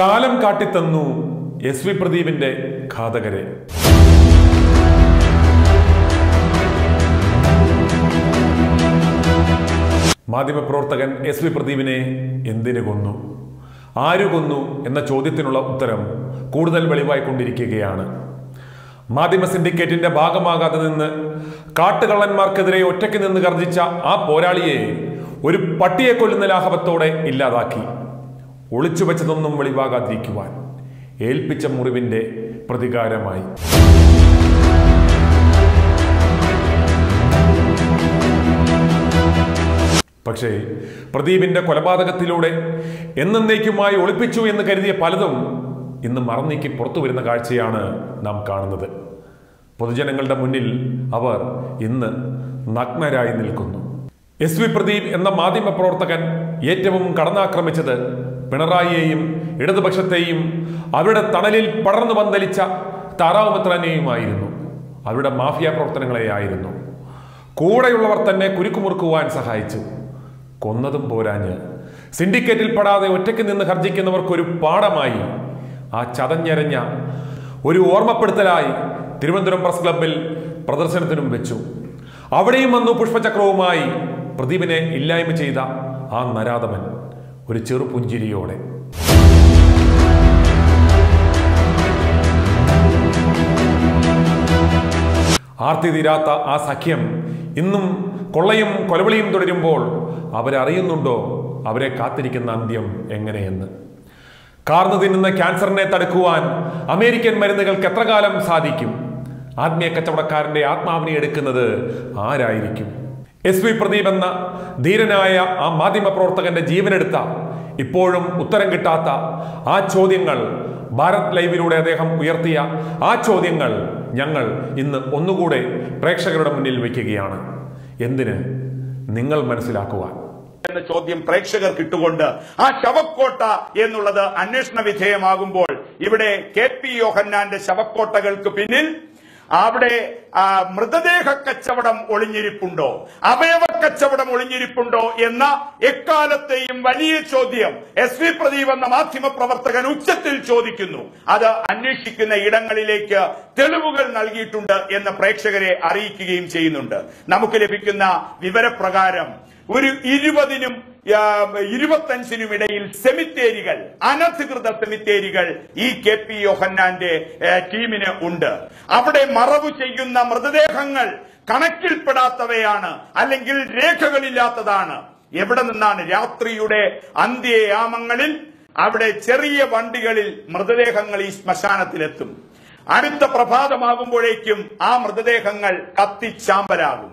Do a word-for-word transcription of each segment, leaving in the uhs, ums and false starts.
കാലം കാട്ടിത്തന്നു S V പ്രദീപിന്റെ ഘാതകരെ. മാധ്യമപ്രവർത്തകൻ S V പ്രദീപിനെ എന്തിനു കൊന്നു, ആരു കൊന്നു എന്ന ചോദ്യത്തിനുള്ള ഉത്തരം കൂടുതൽ വെളിവായിക്കൊണ്ടിരിക്കുകയാണ്. മാധ്യമ സിൻഡിക്കേറ്റിന്റെ ഭാഗമാകാതെ നിന്ന് കാട്ടുകള്ളന്മാർക്കെതിരെ ഒറ്റയ്ക്ക് നിന്ന് ഗർജിച്ച ആ പോരാളിയെ ഒരു പട്ടിയെ കൊല്ലുന്ന ലാഘവത്തോടെ ഇല്ലാതാക്കി, ഒളിച്ചുവെച്ചതൊന്നും വെളിവാകാതിരിക്കുവാൻ ഏൽപ്പിച്ച മുറിവിന്റെ പ്രതികാരമായി. പക്ഷേ പ്രദീപിന്റെ കൊലപാതകത്തിലൂടെ എന്നേക്കുമായി ഒളിപ്പിച്ചു എന്ന് കരുതിയ പലതും ഇന്ന് മറന്നീക്കി പുറത്തു വരുന്ന കാഴ്ചയാണ് നാം കാണുന്നത്. പൊതുജനങ്ങളുടെ മുന്നിൽ അവർ ഇന്ന് നഗ്നരായി നിൽക്കുന്നു. എസ് വി പ്രദീപ് എന്ന മാധ്യമ പ്രവർത്തകൻ ഏറ്റവും കടന്നാക്രമിച്ചത് പിണറായിയെയും ഇടതുപക്ഷത്തെയും അവരുടെ തണലിൽ പടർന്നു പന്തലിച്ച താറാവ് മിത്രനെയുമായിരുന്നു, അവരുടെ മാഫിയ പ്രവർത്തനങ്ങളെയായിരുന്നു. കൂടെയുള്ളവർ തന്നെ കുരുക്കുമുറുക്കുവാൻ സഹായിച്ചു. കൊന്നതും പോരാഞ്ഞ് സിൻഡിക്കേറ്റിൽ പെടാതെ ഒറ്റയ്ക്ക് നിന്ന് ഹർജിക്കുന്നവർക്കൊരു പാഠമായി, ആ ചതഞ്ഞെരഞ്ഞ ഒരു ഓർമ്മപ്പെടുത്തലായി തിരുവനന്തപുരം പ്രസ് ക്ലബിൽ പ്രദർശനത്തിനും വെച്ചു. അവിടെയും വന്നു പുഷ്പചക്രവുമായി പ്രദീപിനെ ഇല്ലായ്മ ചെയ്ത ആ നരാധമൻ ഒരു ചെറുപുഞ്ചിരിയോടെ. ആർത്തി തീരാത്ത ആ സഖ്യം ഇന്നും കൊള്ളയും കൊലവിളിയും തുടരുമ്പോൾ അവരറിയുന്നുണ്ടോ അവരെ കാത്തിരിക്കുന്ന അന്ത്യം എങ്ങനെയെന്ന്? കാർന്നു തിന്നുന്ന ക്യാൻസറിനെ തടുക്കുവാൻ അമേരിക്കൻ മരുന്നുകൾക്ക് എത്ര കാലം സാധിക്കും? ആത്മീയ കച്ചവടക്കാരന്റെ ആത്മാവിനെ എടുക്കുന്നത് ആരായിരിക്കും? എസ് വി പ്രദീപ് എന്ന ധീരനായ ആ മാധ്യമ പ്രവർത്തകന്റെ ജീവനെടുത്ത, ഇപ്പോഴും ഉത്തരം കിട്ടാത്ത ആ ചോദ്യങ്ങൾ, ഭാരത് ലൈവിലൂടെ അദ്ദേഹം ഉയർത്തിയ ആ ചോദ്യങ്ങൾ ഞങ്ങൾ ഇന്ന് ഒന്നുകൂടെ പ്രേക്ഷകരുടെ മുന്നിൽ വയ്ക്കുകയാണ്. എന്തിന്? നിങ്ങൾ മനസ്സിലാക്കുവാൻ. എന്ന ചോദ്യം പ്രേക്ഷകർക്ക് ഇട്ടുകൊണ്ട് ആ ശവക്കോട്ട എന്നുള്ളത് അന്വേഷണ വിധേയമാകുമ്പോൾ, ഇവിടെ കെ പി യോഹന്നാന്റെ ശവക്കോട്ടകൾക്ക് പിന്നിൽ അവിടെ മൃതദേഹ കച്ചവടം ഒളിഞ്ഞിരിപ്പുണ്ടോ, അവയവ കച്ചവടം ഒളിഞ്ഞിരിപ്പുണ്ടോ എന്ന എക്കാലത്തെയും വലിയ ചോദ്യം എസ് വി പ്രദീപ് എന്ന മാധ്യമ പ്രവർത്തകൻ ഉച്ചത്തിൽ ചോദിക്കുന്നു. അത് അന്വേഷിക്കുന്ന ഇടങ്ങളിലേക്ക് തെളിവുകൾ നൽകിയിട്ടുണ്ട് എന്ന് പ്രേക്ഷകരെ അറിയിക്കുകയും ചെയ്യുന്നുണ്ട്. നമുക്ക് ലഭിക്കുന്ന വിവരപ്രകാരം ഒരു ഇരുപതിനും ഇരുപത്തഞ്ചിനും ഇടയിൽ സെമിത്തേരികൾ, അനധികൃത സെമിത്തേരികൾ ഈ കെ പി യോഹന്നാന്റെ ടീമിന് ഉണ്ട്. അവിടെ മറവ് ചെയ്യുന്ന മൃതദേഹങ്ങൾ കണക്കിൽപ്പെടാത്തവയാണ്, അല്ലെങ്കിൽ രേഖകളില്ലാത്തതാണ്. എവിടെ നിന്നാണ് രാത്രിയുടെ അന്ത്യയാമങ്ങളിൽ അവിടെ ചെറിയ വണ്ടികളിൽ മൃതദേഹങ്ങൾ ഈ ശ്മശാനത്തിലെത്തും? അടുത്ത പ്രഭാതമാകുമ്പോഴേക്കും ആ മൃതദേഹങ്ങൾ കത്തിച്ചാമ്പലാകും.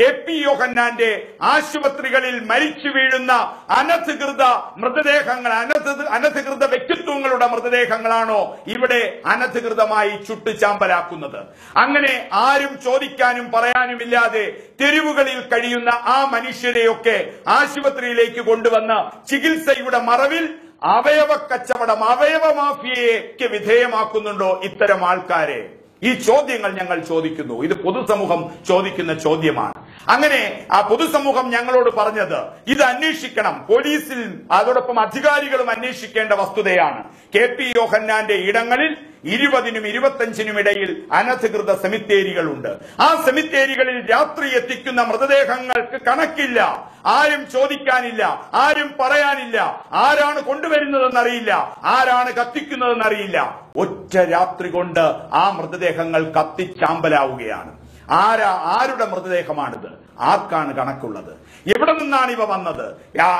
കെ പി യോഹന്നാന്റെ ആശുപത്രികളിൽ മരിച്ചു വീഴുന്ന അനധികൃത മൃതദേഹങ്ങൾ, അനധികൃത വ്യക്തിത്വങ്ങളുടെ മൃതദേഹങ്ങളാണോ ഇവിടെ അനധികൃതമായി ചുട്ടുചാമ്പലാക്കുന്നത്? അങ്ങനെ ആരും ചോദിക്കാനും പറയാനുമില്ലാതെ തെരുവുകളിൽ കഴിയുന്ന ആ മനുഷ്യരെയൊക്കെ ആശുപത്രിയിലേക്ക് കൊണ്ടുവന്ന് ചികിത്സയുടെ മറവിൽ അവയവ കച്ചവടം, അവയവ മാഫിയയ്ക്ക് വിധേയമാക്കുന്നുണ്ടോ ഇത്തരം ആൾക്കാരെ? ഈ ചോദ്യങ്ങൾ ഞങ്ങൾ ചോദിക്കുന്നു. ഇത് പൊതുസമൂഹം ചോദിക്കുന്ന ചോദ്യമാണ്. അങ്ങനെ ആ പൊതുസമൂഹം ഞങ്ങളോട് പറഞ്ഞത്, ഇത് അന്വേഷിക്കണം, പോലീസിൽ അതോടൊപ്പം അധികാരികളും അന്വേഷിക്കേണ്ട വസ്തുതയാണ്. കെ പി യോഹന്നാന്റെ ഇടങ്ങളിൽ ഇരുപതിനും ഇരുപത്തഞ്ചിനും ഇടയിൽ അനധികൃത സെമിത്തേരികളുണ്ട്. ആ സെമിത്തേരികളിൽ രാത്രി എത്തിക്കുന്ന മൃതദേഹങ്ങൾക്ക് കണക്കില്ല, ആരും ചോദിക്കാനില്ല, ആരും പറയാനില്ല, ആരാണ് കൊണ്ടുവരുന്നതെന്നറിയില്ല, ആരാണ് കത്തിക്കുന്നതെന്നറിയില്ല. ഒറ്റ രാത്രി കൊണ്ട് ആ മൃതദേഹങ്ങൾ കത്തിച്ചാമ്പലാവുകയാണ്. ആരാ ആരുടെ മൃതദേഹമാണിത്? ആർക്കാണ് കണക്കുള്ളത്? എവിടെ നിന്നാണ് ഇവ വന്നത്?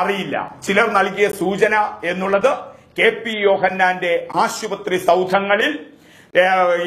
അറിയില്ല. ചിലർ നൽകിയ സൂചന എന്നുള്ളത്, കെ പി യോഹന്നാന്റെ ആശുപത്രി സൗധങ്ങളിൽ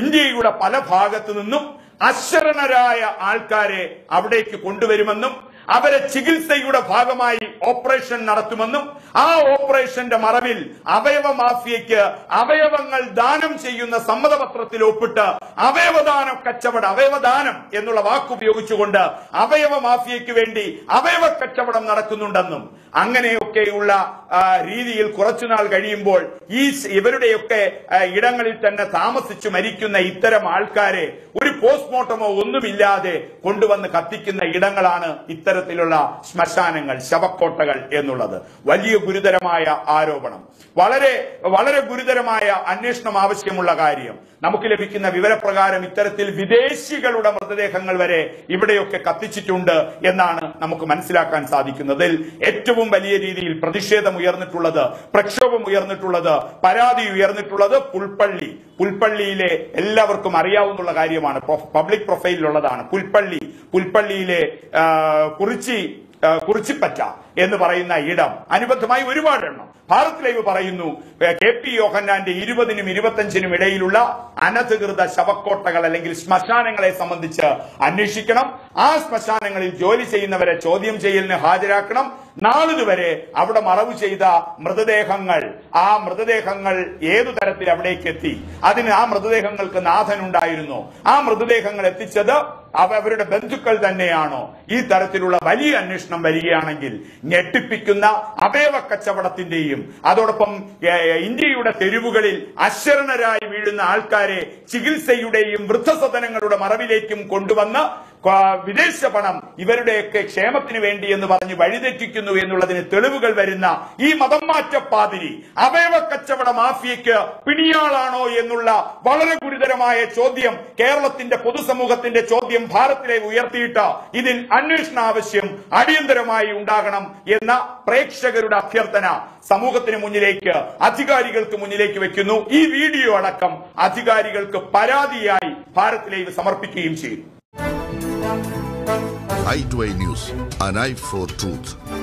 ഇന്ത്യയുടെ പല ഭാഗത്തു നിന്നും അശരണരായ ആൾക്കാരെ അവിടേക്ക് കൊണ്ടുവരുമെന്നും അവരെ ചികിത്സയുടെ ഭാഗമായി ഓപ്പറേഷൻ നടത്തുമെന്നും ആ ഓപ്പറേഷന്റെ മറവിൽ അവയവ മാഫിയയ്ക്ക് അവയവങ്ങൾ ദാനം ചെയ്യുന്ന സമ്മതപത്രത്തിൽ ഒപ്പിട്ട് അവയവദാനം കച്ചവടം, അവയവദാനം എന്നുള്ള വാക്കുപയോഗിച്ചുകൊണ്ട് അവയവ മാഫിയയ്ക്ക് വേണ്ടി അവയവ കച്ചവടം നടക്കുന്നുണ്ടെന്നും, അങ്ങനെ Yokeula, uh, Ridi, Kurachunal Gadimbol, each every day okay, uh, Yidangaritana, Thamas, Maricuna, Itera, Malkare, Uri postmortem of Undu Villade, Kunduan the Katik in the Yidangalana, Itera Tilula, Smashanangal, Shabakotagal, Enulada, Value Gurudaramaya, Arobanam, Valere, Valere Gurudaramaya, Anishna Mavaskamulagarium, Namukilavikina, Vivera Pragara, Miteratil, Videshigaluda Made Hangalvere, Ibedeoka Katichitunda, Yanana, Namukumansila and Sadikundel, Etubum Valiri, Pradishedam, we are the Tulada, Prakshobum, we are the Tulada, Paradi, we are the Tulada, Pulpalli, Pulpalli, Ella Kumaria, Nulagarium, public profile Loladana, Pulpalli, Pulpalli, Kurichi. Kurchipata, in the Parayana Yedam, and about the Mai Rivarano, Parthlev Parayunu, where Kepi Yohanan, the Iriba in Miribatan Medailula, Anathagur, the Shabakot Tagalangal, Smashanangal Samandicha, and Nishikanam, as Mashanangal, Jolie say in the Vera Chodium Jail in Hajarakanam, Nala the Vere, Abda Maravucheda, Murda de Hangal, Ah Murda de Hangal, Yedu Tarathi Abde Keti, Adinam Murda de Hangal Kanathan Dairno, Ah Murda de Hangal at each other. However, the Bentukal than Neano, Itaratula Valley and Nishna Marianangil, Netipicuna, Abeva Kachavatindium, Adorapum, Indi Uda Teribugalil, Asherana Viduna Alcare, Chigilse Udeim, Brutus of the Nangaruda Maravilakim Kunduvana, Videshapanam, Iverade Shamatin Vendi and the Valley, Valide Tikunu and Latin Telebugal Verina, E. Madamacha Padri, Abeva Kachavada Mafika, Pinialano Yenula, Valera Guridamaya Chodium, Kerala in the Podusamugat in the Chodium. Parthlev, we are theatre, Idil Anush Navashim, Adiandrama Undaganam, Yena, Prek Shagaruda Kirtana, Samukatin Munileka, Atigarigal Kumunileki, Kuno, E. Video Adakam, Atigarigal Paradiai, Parthlev, Samarpiki. i two i News, an eye for truth.